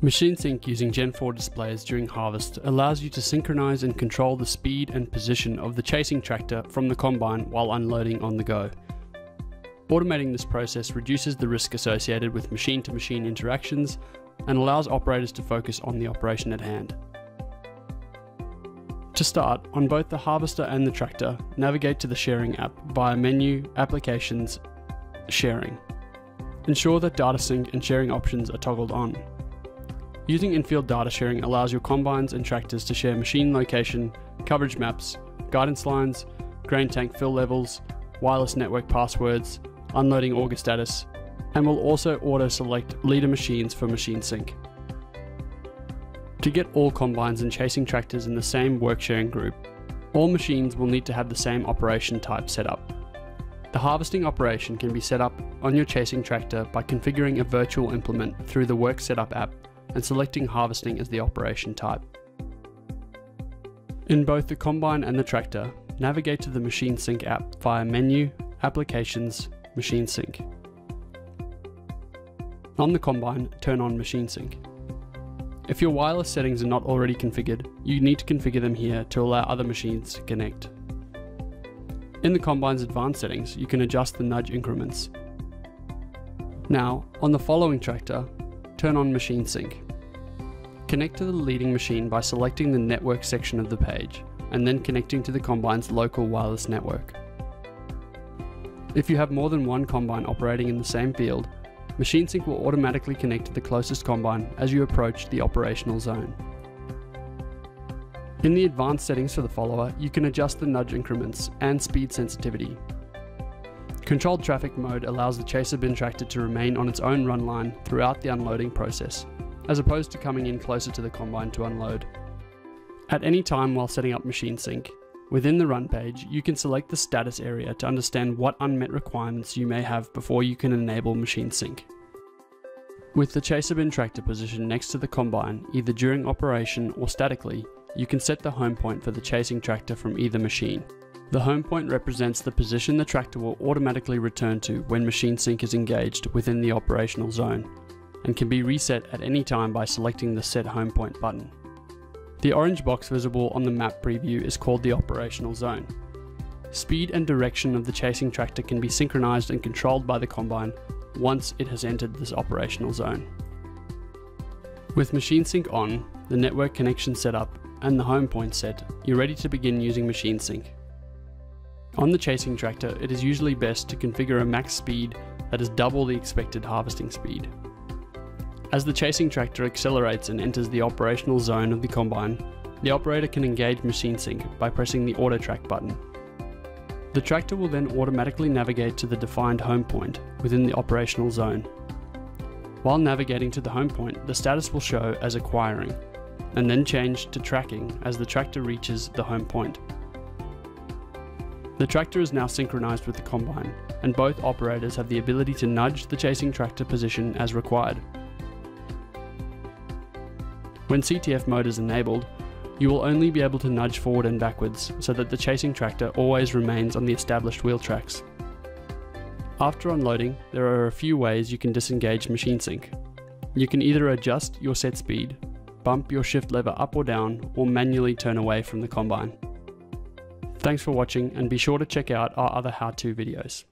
Machine Sync using Gen 4 displays during harvest allows you to synchronize and control the speed and position of the chasing tractor from the combine while unloading on the go. Automating this process reduces the risk associated with machine-to-machine interactions and allows operators to focus on the operation at hand. To start, on both the harvester and the tractor, navigate to the Sharing app via Menu, Applications, Sharing. Ensure that data sync and sharing options are toggled on. Using in-field data sharing allows your combines and tractors to share machine location, coverage maps, guidance lines, grain tank fill levels, wireless network passwords, unloading auger status, and will also auto-select leader machines for machine sync. To get all combines and chasing tractors in the same work sharing group, all machines will need to have the same operation type set up. The harvesting operation can be set up on your chasing tractor by configuring a virtual implement through the Work Setup app and selecting harvesting as the operation type. In both the combine and the tractor, navigate to the Machine Sync app via Menu, Applications, Machine Sync. On the combine, turn on Machine Sync. If your wireless settings are not already configured, you need to configure them here to allow other machines to connect. In the combine's advanced settings, you can adjust the nudge increments. Now, on the following tractor, turn on Machine Sync. Connect to the leading machine by selecting the network section of the page and then connecting to the combine's local wireless network. If you have more than one combine operating in the same field, Machine Sync will automatically connect to the closest combine as you approach the operational zone. In the advanced settings for the follower, you can adjust the nudge increments and speed sensitivity. Controlled traffic mode allows the Chaser Bin Tractor to remain on its own run line throughout the unloading process, as opposed to coming in closer to the combine to unload. At any time while setting up Machine Sync, within the run page, you can select the status area to understand what unmet requirements you may have before you can enable Machine Sync. With the Chaser Bin Tractor positioned next to the combine, either during operation or statically, you can set the home point for the chasing tractor from either machine. The home point represents the position the tractor will automatically return to when Machine Sync is engaged within the operational zone, and can be reset at any time by selecting the Set Home Point button. The orange box visible on the map preview is called the operational zone. Speed and direction of the chasing tractor can be synchronized and controlled by the combine once it has entered this operational zone. With Machine Sync on, the network connection set up, and the home point set, you're ready to begin using Machine Sync. On the chasing tractor, it is usually best to configure a max speed that is double the expected harvesting speed. As the chasing tractor accelerates and enters the operational zone of the combine, the operator can engage Machine Sync by pressing the Auto Track button. The tractor will then automatically navigate to the defined home point within the operational zone. While navigating to the home point, the status will show as acquiring, and then change to tracking as the tractor reaches the home point. The tractor is now synchronized with the combine, and both operators have the ability to nudge the chasing tractor position as required. When CTF mode is enabled, you will only be able to nudge forward and backwards so that the chasing tractor always remains on the established wheel tracks. After unloading, there are a few ways you can disengage Machine Sync. You can either adjust your set speed, bump your shift lever up or down, or manually turn away from the combine. Thanks for watching, and be sure to check out our other how-to videos.